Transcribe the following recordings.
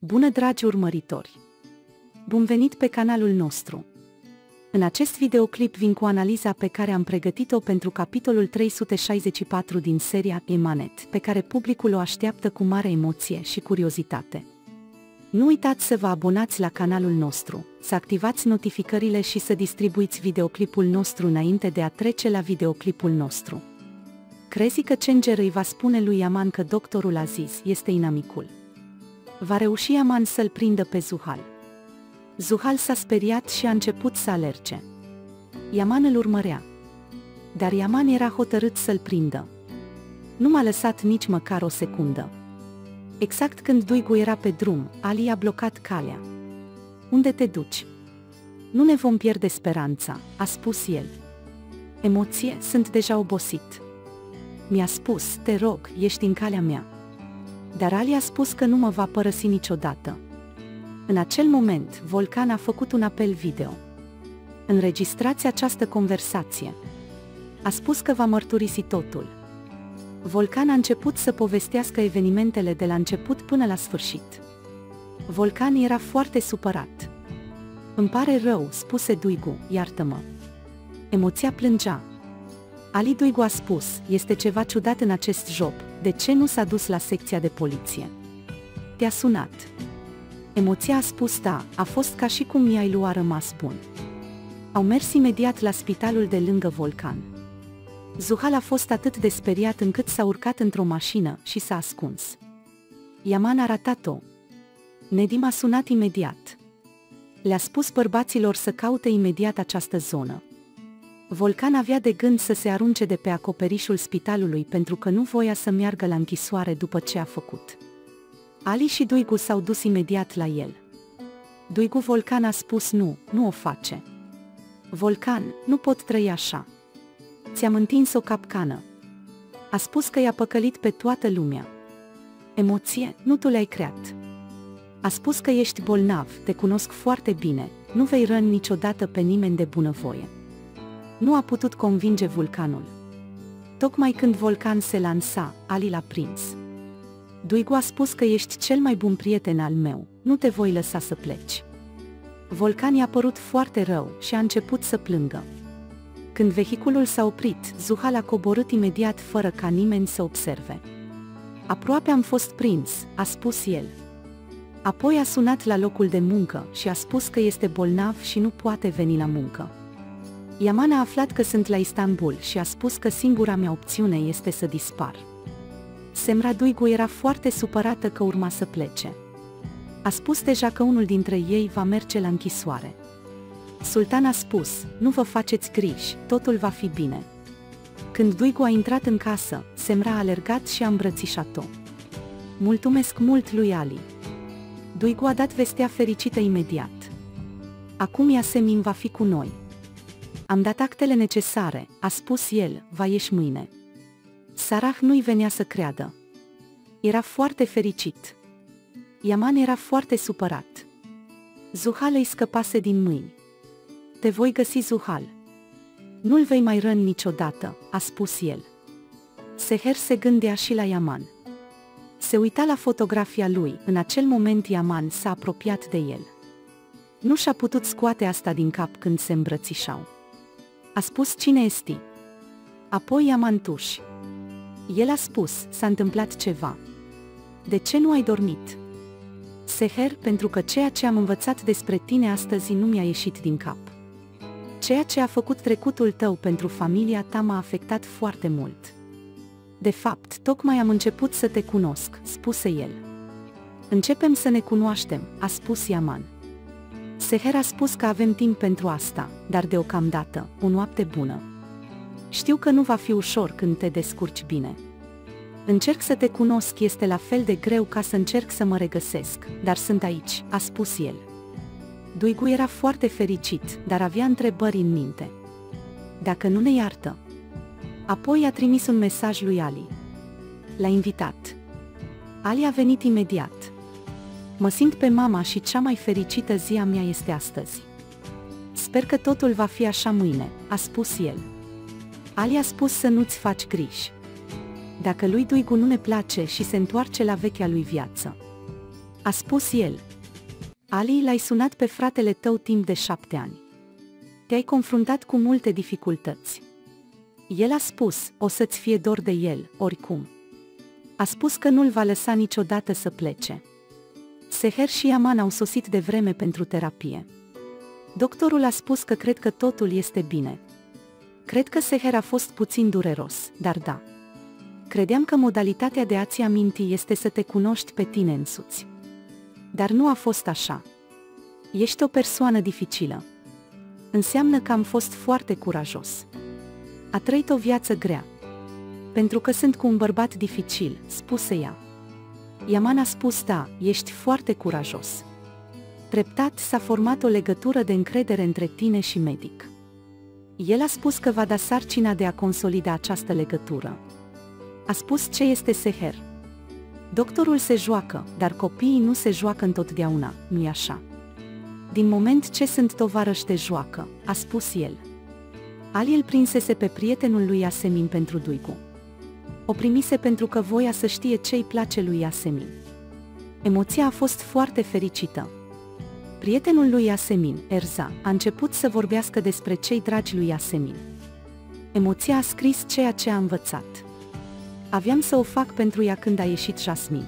Bună, dragi urmăritori! Bun venit pe canalul nostru! În acest videoclip vin cu analiza pe care am pregătit-o pentru capitolul 364 din seria Emanet, pe care publicul o așteaptă cu mare emoție și curiozitate. Nu uitați să vă abonați la canalul nostru, să activați notificările și să distribuiți videoclipul nostru înainte de a trece la videoclipul nostru. Crezi că Cenger îi va spune lui Iaman că doctorul Aziz este inamicul? Va reuși Iaman să-l prindă pe Zuhal? Zuhal s-a speriat și a început să alerge. Iaman îl urmărea. Dar Iaman era hotărât să-l prindă. Nu m-a lăsat nici măcar o secundă. Exact când Duygu era pe drum, Ali a blocat calea. Unde te duci? Nu ne vom pierde speranța, a spus el. Emoție, sunt deja obosit. Mi-a spus, te rog, ești în calea mea. Dar Ali a spus că nu mă va părăsi niciodată. În acel moment, Vulcan a făcut un apel video. Înregistrați această conversație. A spus că va mărturisi totul. Vulcan a început să povestească evenimentele de la început până la sfârșit. Vulcan era foarte supărat. Îmi pare rău, spuse Duygu, iartă-mă. Emoția plângea. Ali Duygu a spus, este ceva ciudat în acest job, de ce nu s-a dus la secția de poliție? Te-a sunat. Emoția a spus da, a fost ca și cum mi-ai lua rămas bun. Au mers imediat la spitalul de lângă Vulcan. Zuhal a fost atât de speriat încât s-a urcat într-o mașină și s-a ascuns. Iaman a ratat-o. Nedim a sunat imediat. Le-a spus bărbaților să caute imediat această zonă. Vulcan avea de gând să se arunce de pe acoperișul spitalului pentru că nu voia să meargă la închisoare după ce a făcut. Ali și Duygu s-au dus imediat la el. Duygu Vulcan a spus nu o face. Vulcan, nu pot trăi așa. Ți-am întins o capcană. A spus că i-a păcălit pe toată lumea. Emoție, nu tu le-ai creat. A spus că ești bolnav, te cunosc foarte bine, nu vei răni niciodată pe nimeni de bunăvoie. Nu a putut convinge Vulcanul. Tocmai când Vulcan se lansa, Ali l-a prins. Duygu a spus că ești cel mai bun prieten al meu, nu te voi lăsa să pleci. Vulcan i-a părut foarte rău și a început să plângă. Când vehiculul s-a oprit, Zuhal a coborât imediat fără ca nimeni să observe. Aproape am fost prins, a spus el. Apoi a sunat la locul de muncă și a spus că este bolnav și nu poate veni la muncă. Iaman a aflat că sunt la Istanbul și a spus că singura mea opțiune este să dispar. Semra Duygu era foarte supărată că urma să plece. A spus deja că unul dintre ei va merge la închisoare. Sultan a spus, nu vă faceți griji, totul va fi bine. Când Duygu a intrat în casă, Semra a alergat și a îmbrățișat-o. Mulțumesc mult lui Ali. Duygu a dat vestea fericită imediat. Acum Yasemin va fi cu noi. Am dat actele necesare, a spus el, va ieși mâine. Sarah nu-i venea să creadă. Era foarte fericit. Iaman era foarte supărat. Zuhal îi scăpase din mâini. Te voi găsi, Zuhal. Nu-l vei mai răni niciodată, a spus el. Seher se gândea și la Iaman. Se uita la fotografia lui, în acel moment Iaman s-a apropiat de el. Nu și-a putut scoate asta din cap când se îmbrățișau. A spus cine esti. Apoi Iaman tuși. El a spus, s-a întâmplat ceva. De ce nu ai dormit? Seher, pentru că ceea ce am învățat despre tine astăzi nu mi-a ieșit din cap. Ceea ce a făcut trecutul tău pentru familia ta m-a afectat foarte mult. De fapt, tocmai am început să te cunosc, spuse el. Începem să ne cunoaștem, a spus Iaman. Seher a spus că avem timp pentru asta, dar deocamdată, o noapte bună. Știu că nu va fi ușor când te descurci bine. Încerc să te cunosc, este la fel de greu ca să încerc să mă regăsesc, dar sunt aici, a spus el. Duygu era foarte fericit, dar avea întrebări în minte. Dacă nu ne iartă? Apoi a trimis un mesaj lui Ali. L-a invitat. Ali a venit imediat. Mă simt pe mama și cea mai fericită zi a mea este astăzi. Sper că totul va fi așa mâine, a spus el. Ali a spus să nu-ți faci griji. Dacă lui Duygu nu ne place și se întoarce la vechea lui viață. a spus el. Ali, l-ai sunat pe fratele tău timp de 7 ani. Te-ai confruntat cu multe dificultăți. El a spus, o să-ți fie dor de el, oricum. A spus că nu-l va lăsa niciodată să plece. Seher și Iaman au sosit de vreme pentru terapie. Doctorul a spus că cred că totul este bine. Cred că Seher a fost puțin dureros, dar da. Credeam că modalitatea de a-ți aminti este să te cunoști pe tine însuți. Dar nu a fost așa. Ești o persoană dificilă. Înseamnă că am fost foarte curajos. A trăit o viață grea. Pentru că sunt cu un bărbat dificil, spuse ea. Iaman a spus, da, ești foarte curajos. Treptat s-a format o legătură de încredere între tine și medic. El a spus că va da sarcina de a consolida această legătură. A spus ce este Seher. Doctorul se joacă, dar copiii nu se joacă întotdeauna, nu-i așa? Din moment ce sunt tovarăși de joacă, a spus el. Ali îl prinsese pe prietenul lui Yasemin pentru Duygu. O primise pentru că voia să știe ce-i place lui Yasemin. Emoția a fost foarte fericită. Prietenul lui Yasemin, Erza, a început să vorbească despre cei dragi lui Yasemin. Emoția a scris ceea ce a învățat. Aveam să o fac pentru ea când a ieșit Jasmin.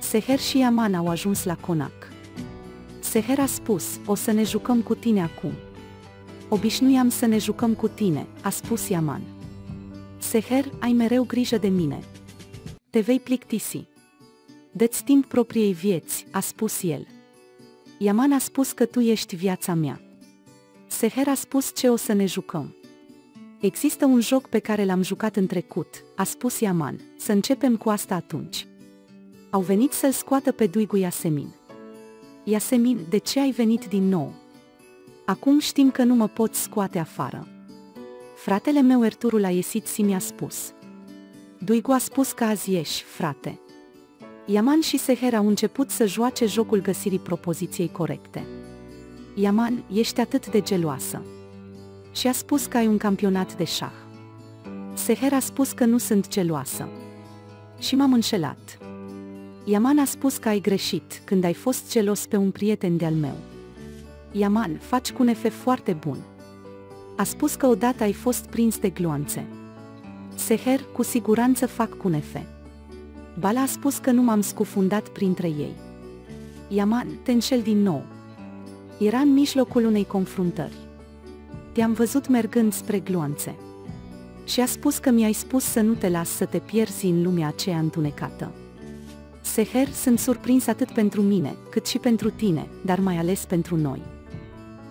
Seher și Iaman au ajuns la conac. Seher a spus, o să ne jucăm cu tine acum. Obișnuiam să ne jucăm cu tine, a spus Iaman. Seher, ai mereu grijă de mine. Te vei plictisi. Dă-ți timp propriei vieți, a spus el. Iaman a spus că tu ești viața mea. Seher a spus ce o să ne jucăm. Există un joc pe care l-am jucat în trecut, a spus Iaman, să începem cu asta atunci. Au venit să-l scoată pe Duygu Yasemin. Yasemin, de ce ai venit din nou? Acum știm că nu mă poți scoate afară. Fratele meu Erturul a ieșit și mi-a spus. Duygu a spus că azi ieși, frate. Iaman și Seher au început să joace jocul găsirii propoziției corecte. Iaman, ești atât de geloasă. Și a spus că ai un campionat de șah. Seher a spus că nu sunt geloasă. Și m-am înșelat. Iaman a spus că ai greșit când ai fost gelos pe un prieten de-al meu. Iaman, faci cunefe foarte bun. A spus că odată ai fost prins de gloanțe. Seher, cu siguranță fac cunefe. Bala a spus că nu m-am scufundat printre ei. Iaman, te înșel din nou. Era în mijlocul unei confruntări. Te-am văzut mergând spre gloanțe. Și a spus că mi-ai spus să nu te las să te pierzi în lumea aceea întunecată. Seher, sunt surprins atât pentru mine, cât și pentru tine, dar mai ales pentru noi.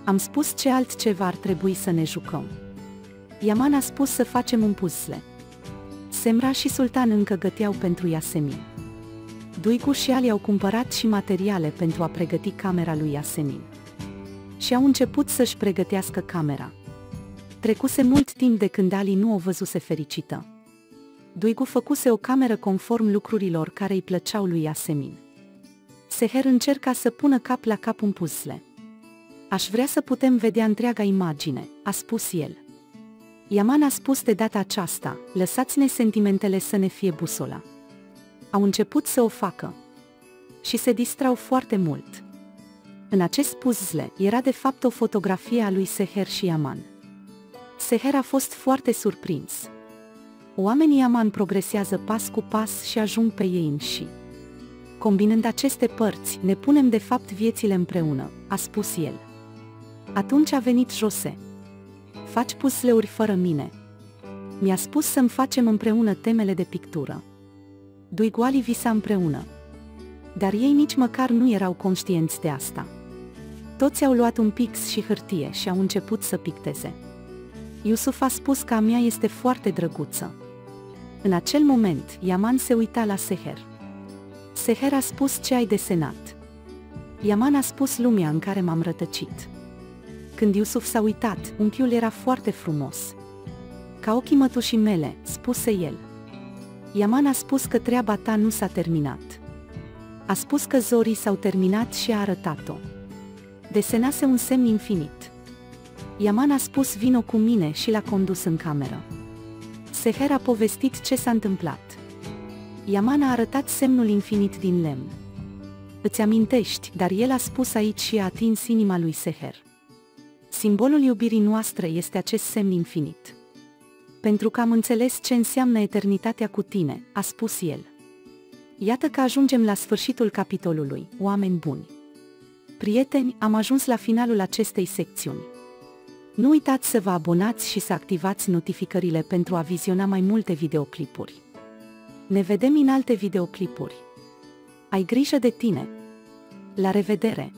Am spus ce altceva ar trebui să ne jucăm. Iaman a spus să facem un puzzle. Semra și Sultan încă găteau pentru Yasemin. Duygu și Ali au cumpărat și materiale pentru a pregăti camera lui Yasemin. Și au început să-și pregătească camera. Trecuse mult timp de când Ali nu o văzuse fericită. Duygu făcuse o cameră conform lucrurilor care îi plăceau lui Yasemin. Seher încerca să pună cap la cap un puzzle. Aș vrea să putem vedea întreaga imagine, a spus el. Iaman a spus de data aceasta, lăsați-ne sentimentele să ne fie busola. Au început să o facă. Și se distrau foarte mult. În acest puzzle era de fapt o fotografie a lui Seher și Iaman. Seher a fost foarte surprins. Oamenii Iaman progresează pas cu pas și ajung pe ei înși. Combinând aceste părți, ne punem de fapt viețile împreună, a spus el. Atunci a venit Jose. Faci puzzle-uri fără mine. Mi-a spus să-mi facem împreună temele de pictură. Duygu Ali visa împreună. Dar ei nici măcar nu erau conștienți de asta. Toți au luat un pix și hârtie și au început să picteze. Yusuf a spus că a mea este foarte drăguță. În acel moment, Iaman se uita la Seher. Seher a spus ce ai desenat. Iaman a spus lumea în care m-am rătăcit. Când Yusuf s-a uitat, unchiul era foarte frumos. Ca ochii mătușii mele, spuse el. Iaman a spus că treaba ta nu s-a terminat. A spus că zorii s-au terminat și a arătat-o. Desenase un semn infinit. Iaman a spus vino cu mine și l-a condus în cameră. Seher a povestit ce s-a întâmplat. Iaman a arătat semnul infinit din lemn. Îți amintești, dar el a spus aici și a atins inima lui Seher. Simbolul iubirii noastre este acest semn infinit. Pentru că am înțeles ce înseamnă eternitatea cu tine, a spus el. Iată că ajungem la sfârșitul capitolului, oameni buni. Prieteni, am ajuns la finalul acestei secțiuni. Nu uitați să vă abonați și să activați notificările pentru a viziona mai multe videoclipuri. Ne vedem în alte videoclipuri. Ai grijă de tine! La revedere!